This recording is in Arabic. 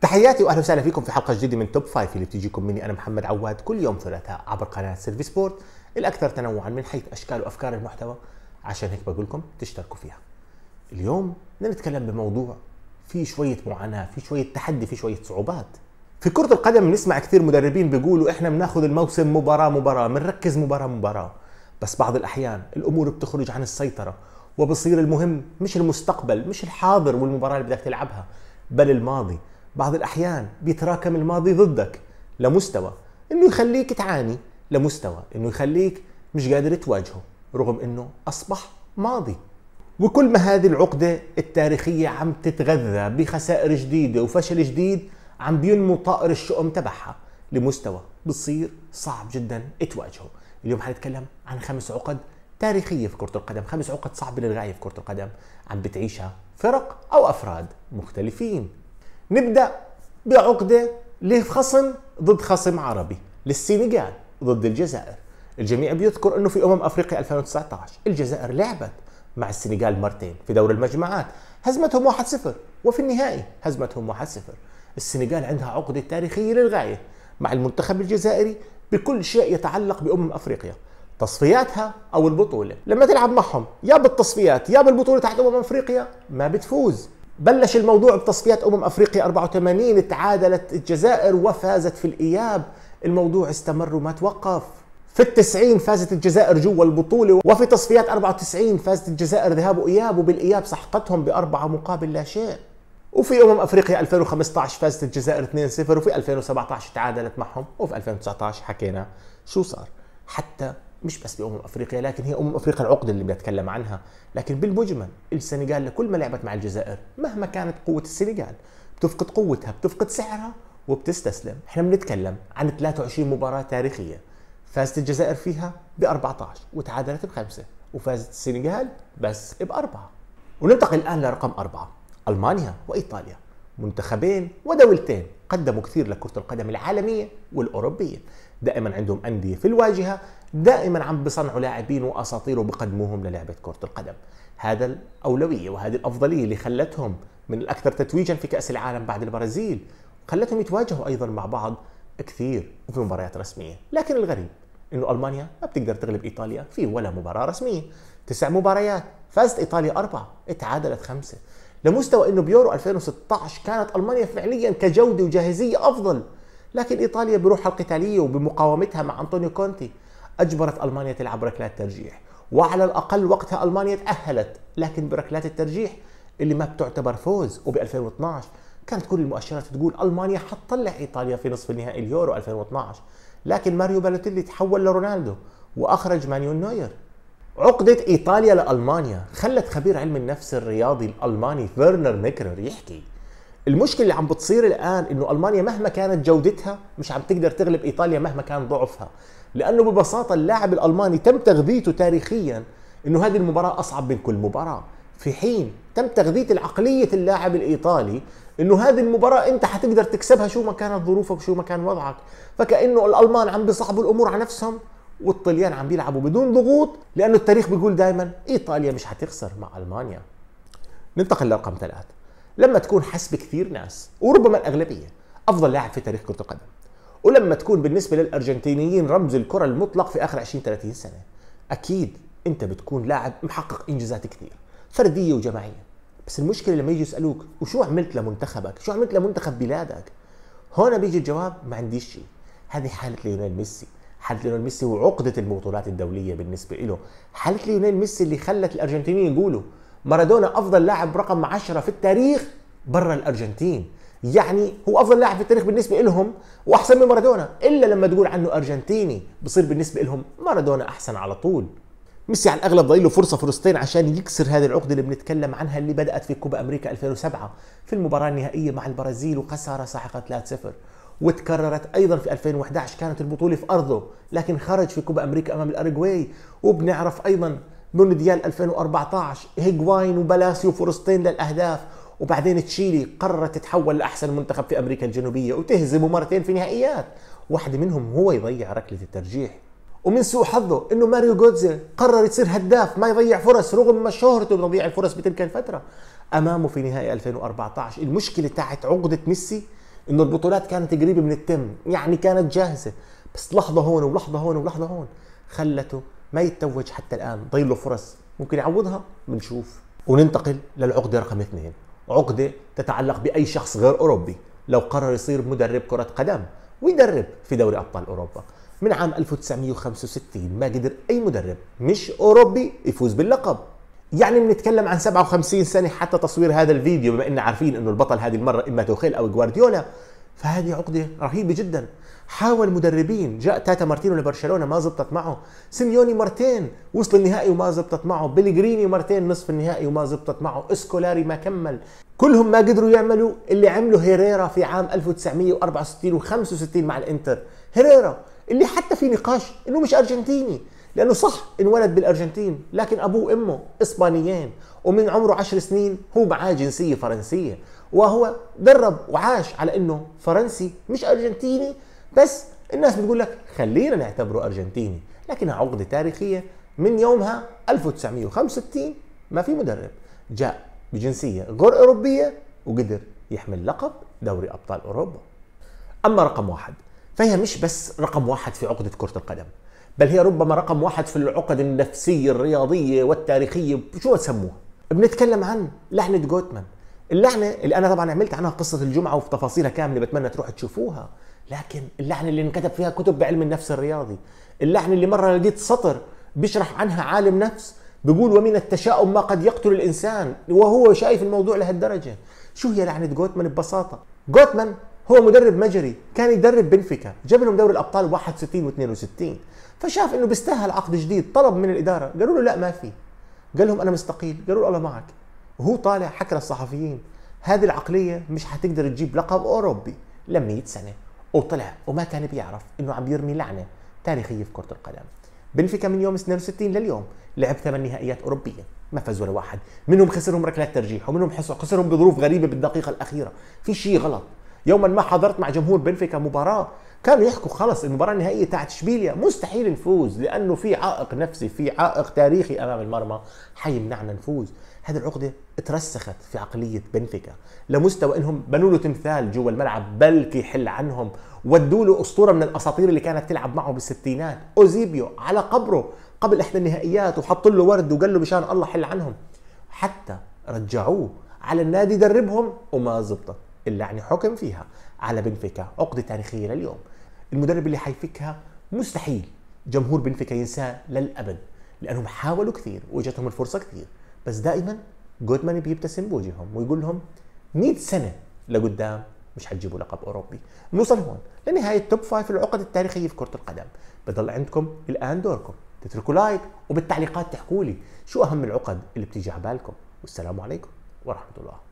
تحياتي واهلا وسهلا فيكم في حلقه جديده من توب 5 اللي بتجيكم مني انا محمد عواد كل يوم ثلاثاء عبر قناه سيلفي سبورت الاكثر تنوعا من حيث اشكال وافكار المحتوى، عشان هيك بقول لكم تشتركوا فيها. اليوم بدنا نتكلم بموضوع فيه شويه معاناه، فيه شويه تحدي، فيه شويه صعوبات. في كرة القدم بنسمع كثير مدربين بيقولوا احنا بناخذ الموسم مباراة مباراة، بنركز مباراة مباراة، بس بعض الأحيان الأمور بتخرج عن السيطرة وبصير المهم مش المستقبل، مش الحاضر والمباراة اللي بدك تلعبها، بل الماضي. بعض الأحيان بيتراكم الماضي ضدك لمستوى إنه يخليك تعاني، لمستوى إنه يخليك مش قادر تواجهه رغم إنه أصبح ماضي. وكل ما هذه العقدة التاريخية عم تتغذى بخسائر جديدة وفشل جديد، عم بينمو طائر الشؤم تبعها لمستوى بصير صعب جدا تواجهه. اليوم حنتكلم عن 5 عقد تاريخية في كرة القدم، 5 عقد صعبة للغاية في كرة القدم عم بتعيشها فرق أو أفراد مختلفين. نبدأ بعقدة لخصم ضد خصم عربي، للسنغال ضد الجزائر. الجميع بيذكر أنه في أفريقيا 2019 الجزائر لعبت مع السنغال مرتين في دور المجموعات، هزمتهم 1-0 وفي النهائي هزمتهم 1-0. السنغال عندها عقدة تاريخية للغاية مع المنتخب الجزائري بكل شيء يتعلق بأفريقيا، تصفياتها أو البطولة. لما تلعب معهم يا بالتصفيات يا بالبطولة تحت أفريقيا ما بتفوز. بلش الموضوع بتصفيات أفريقيا 84، تعادلت الجزائر وفازت في الإياب. الموضوع استمر وما توقف. في ال90 فازت الجزائر جوا البطولة، وفي تصفيات 94 فازت الجزائر ذهاب وإياب، وبالإياب سحقتهم ب4 مقابل لا شيء. وفي أفريقيا 2015 فازت الجزائر 2-0، وفي 2017 تعادلت معهم، وفي 2019 حكينا شو صار. حتى مش بس بأفريقيا، لكن هي أفريقيا العقدة اللي بدي أتكلم عنها. لكن بالمجمل السنغال لكل ما لعبت مع الجزائر مهما كانت قوة السنغال بتفقد قوتها، بتفقد سحرها وبتستسلم. احنا بنتكلم عن 23 مباراة تاريخية فازت الجزائر فيها ب14 وتعادلت ب5، وفازت السنغال بس ب4. وننتقل الآن لرقم 4، ألمانيا وإيطاليا، منتخبين ودولتين قدموا كثير لكرة القدم العالمية والأوروبية، دائما عندهم أندية في الواجهة، دائما عم بصنعوا لاعبين وأساطير وبقدموهم للعبة كرة القدم. هذا الأولوية وهذه الأفضلية اللي خلتهم من الأكثر تتويجا في كأس العالم بعد البرازيل، خلتهم يتواجهوا أيضا مع بعض كثير وفي مباريات رسمية. لكن الغريب إنه ألمانيا ما بتقدر تغلب إيطاليا في ولا مباراة رسمية. 9 مباريات فازت إيطاليا 4، اتعادلت 5، لمستوى انه بيورو 2016 كانت المانيا فعليا كجوده وجاهزيه افضل، لكن ايطاليا بروحها القتاليه وبمقاومتها مع انطونيو كونتي اجبرت المانيا تلعب ركلات ترجيح، وعلى الاقل وقتها المانيا تاهلت لكن بركلات الترجيح اللي ما بتعتبر فوز. وب 2012 كانت كل المؤشرات تقول المانيا حتطلع ايطاليا في نصف النهائي اليورو 2012، لكن ماريو بالوتي تحول لرونالدو واخرج مانيون نوير. عقدة إيطاليا لألمانيا خلت خبير علم النفس الرياضي الألماني فيرنر نكر يحكي المشكلة اللي عم بتصير الآن إنه ألمانيا مهما كانت جودتها مش عم تقدر تغلب إيطاليا مهما كان ضعفها، لأنه ببساطة اللاعب الألماني تم تغذيته تاريخيا إنه هذه المباراة أصعب من كل مباراة، في حين تم تغذية العقلية اللاعب الإيطالي إنه هذه المباراة أنت حتقدر تكسبها شو ما كانت ظروفك وشو ما كان وضعك. فكأنه الألمان عم بيصعبوا الأمور على نفسهم والطليان عم بيلعبوا بدون ضغوط، لأنه التاريخ بيقول دائما إيطاليا مش حتخسر مع ألمانيا. ننتقل لرقم 3، لما تكون حسب كثير ناس وربما الأغلبية أفضل لاعب في تاريخ كرة القدم، ولما تكون بالنسبة للأرجنتينيين رمز الكرة المطلق في آخر 20-30 سنة، أكيد أنت بتكون لاعب محقق إنجازات كثير فردية وجماعية. بس المشكلة لما يجي يسألوك وشو عملت لمنتخبك؟ شو عملت لمنتخب بلادك؟ هون بيجي الجواب ما عنديش شيء. هذه حالة ليونيل ميسي، حالة ليونيل ميسي وعقدة البطولات الدولية بالنسبة له، حالة ليونيل ميسي اللي خلت الأرجنتينيين يقولوا مارادونا أفضل لاعب رقم 10 في التاريخ برا الأرجنتين، يعني هو أفضل لاعب في التاريخ بالنسبة لهم وأحسن من مارادونا، إلا لما تقول عنه أرجنتيني بصير بالنسبة لهم مارادونا أحسن على طول. ميسي على الأغلب ضايل له فرصتين عشان يكسر هذه العقدة اللي بنتكلم عنها، اللي بدأت في كوبا أمريكا 2007 في المباراة النهائية مع البرازيل وخسارة ساحقة 3-0، وتكررت أيضا في 2011 كانت البطولة في أرضه لكن خرج في كوبا أمريكا أمام الارجواي. وبنعرف أيضا مونديال 2014 هيجواين وبلاسيو فرصتين للأهداف، وبعدين تشيلي قررت تتحول لأحسن منتخب في أمريكا الجنوبية وتهزمه مرتين في نهائيات، واحدة منهم هو يضيع ركلة الترجيح. ومن سوء حظه إنه ماريو جودزل قرر يصير هداف ما يضيع فرص رغم ما شهرته بتضيع الفرص بتلك الفترة أمامه في نهائي 2014. المشكلة تاعت عقدة ميسي انه البطولات كانت قريبه من التم، يعني كانت جاهزه، بس لحظه هون ولحظه هون ولحظه هون خلته ما يتوج حتى الان، ضايل له فرص ممكن يعوضها، بنشوف. وننتقل للعقده رقم 2، عقده تتعلق باي شخص غير اوروبي لو قرر يصير مدرب كره قدم ويدرب في دوري ابطال اوروبا. من عام 1965 ما قدر اي مدرب مش اوروبي يفوز باللقب، يعني بنتكلم عن 57 سنه حتى تصوير هذا الفيديو، بما اننا عارفين انه البطل هذه المره اما توخيل او غوارديولا، فهذه عقده رهيبه جدا. حاول مدربين، جاء تاتا مارتينو لبرشلونه ما زبطت معه، سيميوني مرتين وصل النهائي وما زبطت معه، بيلغريني مرتين نصف النهائي وما زبطت معه، اسكولاري ما كمل، كلهم ما قدروا يعملوا اللي عمله هيريرا في عام 1964 و65 مع الانتر. هيريرا اللي حتى في نقاش انه مش ارجنتيني، لانه صح انولد بالارجنتين لكن ابوه وامه اسبانيين، ومن عمره 10 سنين هو معاه جنسيه فرنسيه، وهو درب وعاش على انه فرنسي مش ارجنتيني، بس الناس بتقول لك خلينا نعتبره ارجنتيني، لكنها عقده تاريخيه من يومها 1965 ما في مدرب جاء بجنسيه غير اوروبيه وقدر يحمل لقب دوري ابطال اوروبا. اما رقم 1 فهي مش بس رقم 1 في عقده كره القدم، بل هي ربما رقم 1 في العقد النفسيه الرياضيه والتاريخيه، شو تسموها؟ بنتكلم عن لعنه جوتمان، اللعنه اللي انا طبعا عملت عنها قصه الجمعه وفي تفاصيلها كامله، بتمنى تروح تشوفوها، لكن اللعنه اللي انكتب فيها كتب بعلم النفس الرياضي، اللعنه اللي مره لقيت سطر بيشرح عنها عالم نفس بيقول ومن التشاؤم ما قد يقتل الانسان، وهو شايف الموضوع لهالدرجه. شو هي لعنه جوتمان ببساطه؟ جوتمان هو مدرب مجري، كان يدرب بنفيكا، جاب لهم دوري الابطال 61 و62، فشاف انه بيستاهل عقد جديد، طلب من الاداره، قالوا له لا ما في، قال لهم انا مستقيل، قالوا له الله معك، وهو طالع حكى للصحفيين هذه العقليه مش حتقدر تجيب لقب اوروبي ل 100 سنه، وطلع وما كان بيعرف انه عم بيرمي لعنه تاريخيه في كره القدم. بنفيكا من يوم 62 لليوم لعب 8 نهائيات اوروبيه، ما فاز ولا واحد، منهم خسرهم ركلات ترجيح، ومنهم خسرهم بظروف غريبه بالدقيقه الاخيره، في شيء غلط. يوما ما حضرت مع جمهور بنفيكا مباراه كانوا يحكوا خلص المباراه النهائيه تاعت شبيليا مستحيل نفوز، لانه في عائق نفسي، في عائق تاريخي امام المرمى حيمنعنا نفوز. هذه العقده اترسخت في عقليه بنفيكا لمستوى انهم بنوا له تمثال جوا الملعب بلكي يحل عنهم، ودوا له اسطوره من الاساطير اللي كانت تلعب معه بالستينات، اوزيبيو، على قبره قبل احدى النهائيات، وحط له ورد وقال له مشان الله حل عنهم، حتى رجعوه على النادي دربهم وما زبطت. اللعنه حكم فيها على بنفيكا، عقده تاريخيه لليوم، المدرب اللي حيفكها مستحيل جمهور بنفيكا ينساه للابد، لانهم حاولوا كثير واجتهم الفرصه كثير، بس دائما جوتمان بيبتسم بوجههم ويقول لهم 100 سنه لقدام مش حتجيبوا لقب اوروبي. نوصل هون لنهايه توب 5 العقد التاريخيه في كره القدم، بضل عندكم الان دوركم تتركوا لايك وبالتعليقات تحكوا لي شو اهم العقد اللي بتيجي على بالكم، والسلام عليكم ورحمه الله.